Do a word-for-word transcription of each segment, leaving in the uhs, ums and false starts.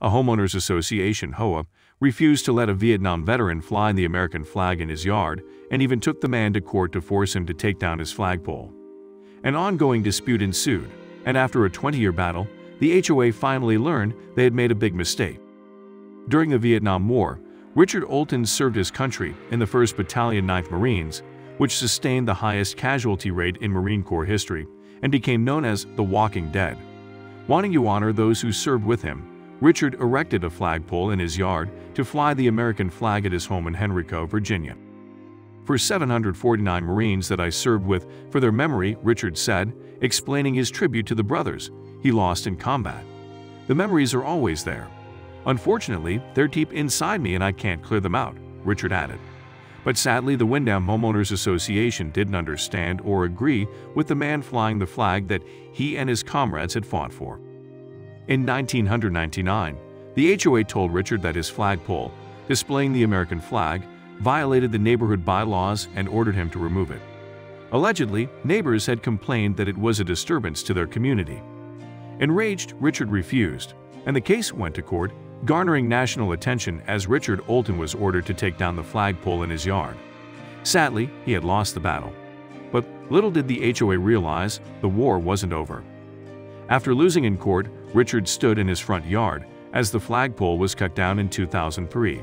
A homeowners association, H O A, refused to let a Vietnam veteran fly the American flag in his yard and even took the man to court to force him to take down his flagpole. An ongoing dispute ensued, and after a twenty-year battle, the H O A finally learned they had made a big mistake. During the Vietnam War, Richard Oulton served his country in the first Battalion ninth Marines, which sustained the highest casualty rate in Marine Corps history and became known as the Walking Dead. Wanting to honor those who served with him, Richard erected a flagpole in his yard to fly the American flag at his home in Henrico, Virginia. "For seven hundred forty-nine Marines that I served with for their memory," Richard said, explaining his tribute to the brothers he lost in combat. "The memories are always there. Unfortunately, they're deep inside me and I can't clear them out," Richard added. But sadly, the Windham Homeowners Association didn't understand or agree with the man flying the flag that he and his comrades had fought for. In nineteen ninety-nine, the H O A told Richard that his flagpole, displaying the American flag, violated the neighborhood bylaws and ordered him to remove it. Allegedly, neighbors had complained that it was a disturbance to their community. Enraged, Richard refused, and the case went to court, garnering national attention as Richard Oulton was ordered to take down the flagpole in his yard. Sadly, he had lost the battle. But little did the H O A realize, the war wasn't over. After losing in court, Richard stood in his front yard as the flagpole was cut down in two thousand three.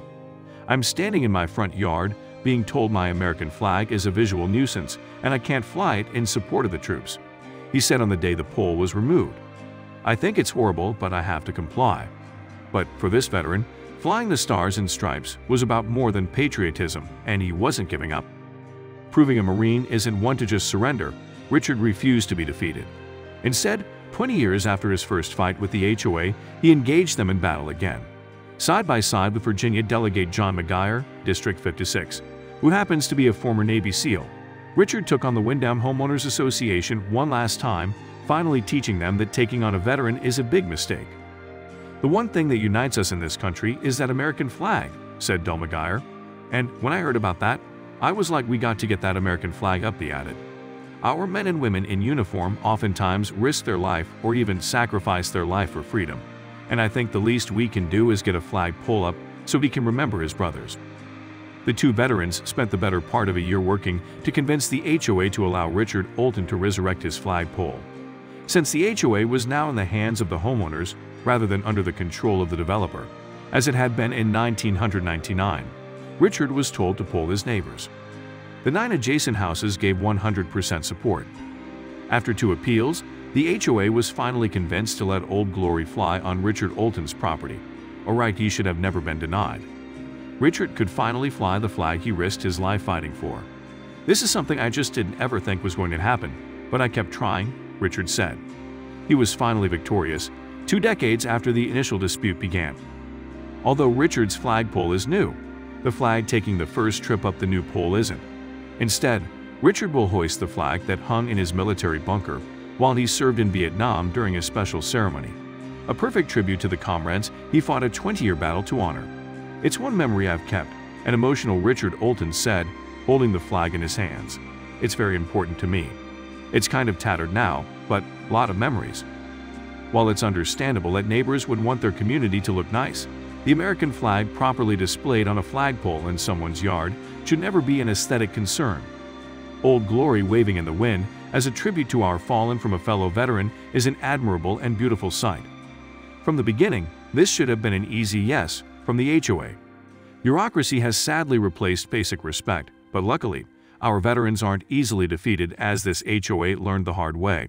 "I'm standing in my front yard, being told my American flag is a visual nuisance and I can't fly it in support of the troops," he said on the day the pole was removed. "I think it's horrible, but I have to comply." But for this veteran, flying the Stars and Stripes was about more than patriotism, and he wasn't giving up. Proving a Marine isn't one to just surrender, Richard refused to be defeated. Instead, twenty years after his first fight with the H O A, he engaged them in battle again, side by side with Virginia delegate John McGuire, District fifty-six, who happens to be a former Navy SEAL. Richard took on the Windham Homeowners Association one last time, finally teaching them that taking on a veteran is a big mistake. "The one thing that unites us in this country is that American flag," said Del McGuire. "And when I heard about that, I was like, we got to get that American flag up," he added. "Our men and women in uniform oftentimes risk their life or even sacrifice their life for freedom, and I think the least we can do is get a flag pole up so we can remember his brothers." The two veterans spent the better part of a year working to convince the H O A to allow Richard Oulton to resurrect his flag pole. Since the H O A was now in the hands of the homeowners rather than under the control of the developer, as it had been in nineteen ninety-nine, Richard was told to poll his neighbors. The nine adjacent houses gave one hundred percent support. After two appeals, the H O A was finally convinced to let Old Glory fly on Richard Oulton's property, a right he should have never been denied. Richard could finally fly the flag he risked his life fighting for. "This is something I just didn't ever think was going to happen, but I kept trying," Richard said. He was finally victorious, two decades after the initial dispute began. Although Richard's flagpole is new, the flag taking the first trip up the new pole isn't. Instead, Richard will hoist the flag that hung in his military bunker while he served in Vietnam during a special ceremony, a perfect tribute to the comrades he fought a twenty-year battle to honor. "It's one memory I've kept," an emotional Richard Oulton said, holding the flag in his hands. "It's very important to me. It's kind of tattered now, but a lot of memories." While it's understandable that neighbors would want their community to look nice, the American flag properly displayed on a flagpole in someone's yard should never be an aesthetic concern. Old Glory waving in the wind as a tribute to our fallen from a fellow veteran is an admirable and beautiful sight. From the beginning, this should have been an easy yes from the H O A. Bureaucracy has sadly replaced basic respect, but luckily, our veterans aren't easily defeated, as this H O A learned the hard way.